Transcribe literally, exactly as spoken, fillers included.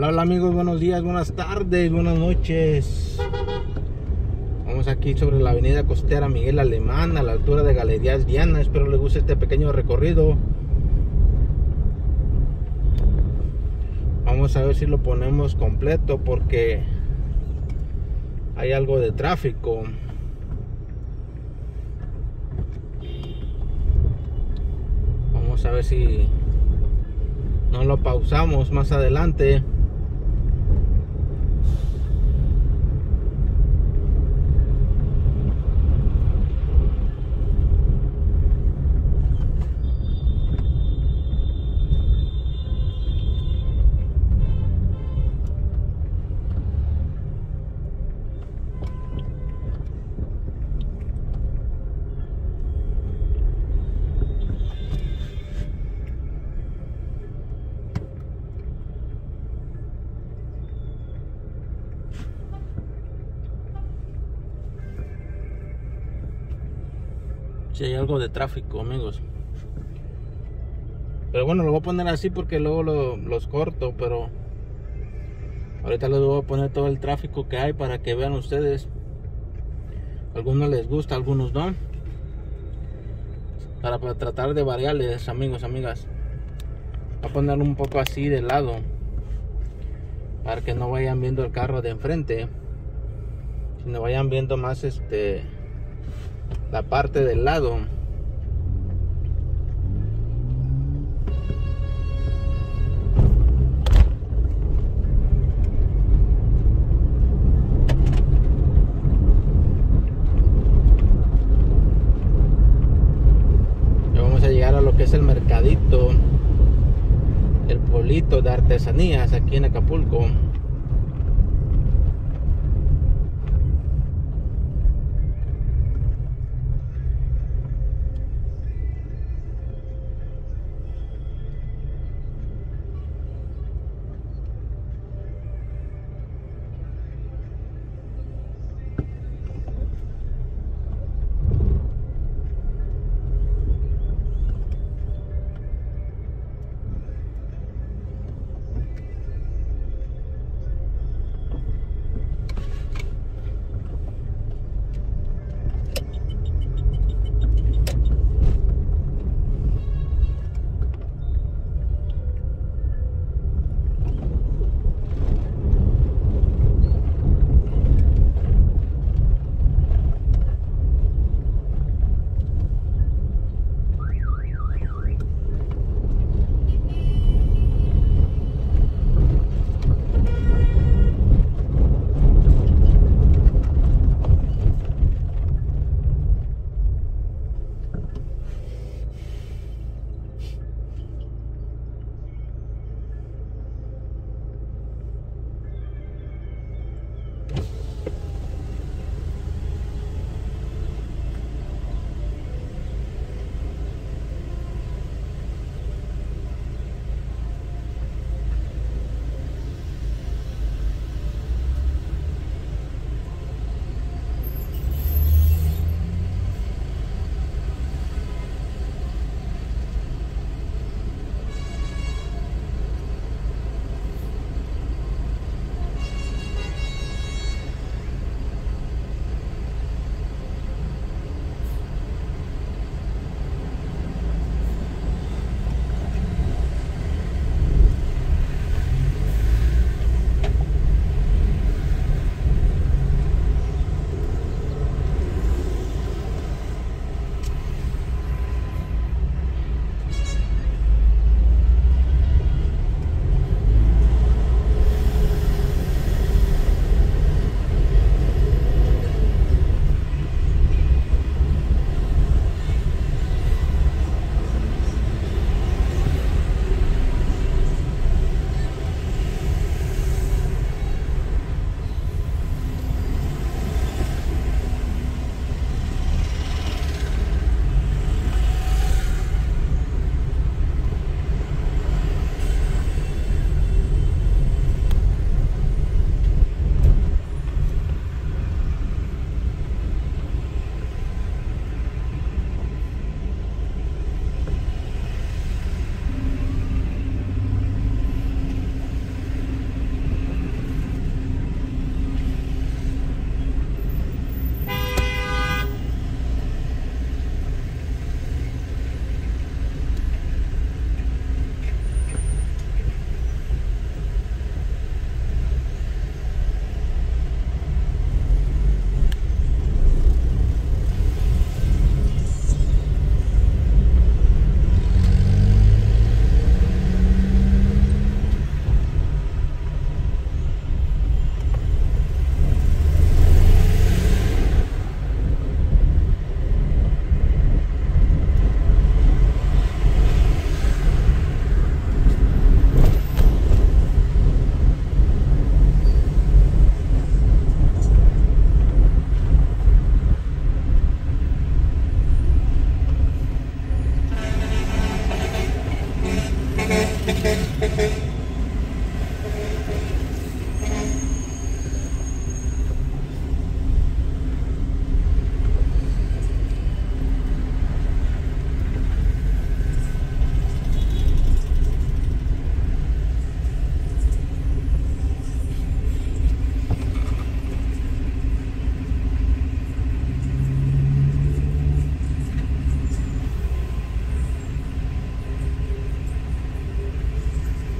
Hola, hola amigos, buenos días, buenas tardes, buenas noches. Vamos aquí sobre la avenida Costera Miguel Aleman, a la altura de Galerías Diana. Espero les guste este pequeño recorrido. Vamos a ver si lo ponemos completo porque hay algo de tráfico. Vamos a ver si no lo pausamos más adelante. Sí, hay algo de tráfico, amigos, pero bueno, lo voy a poner así porque luego lo, los corto, pero ahorita les voy a poner todo el tráfico que hay para que vean ustedes. Algunos les gusta, algunos no, para, para tratar de variarles, amigos, amigas. Voy a ponerlo un poco así de lado para que no vayan viendo el carro de enfrente, sino vayan viendo más este la parte del lado. Ya vamos a llegar a lo que es el mercadito, el pueblito de artesanías aquí en Acapulco.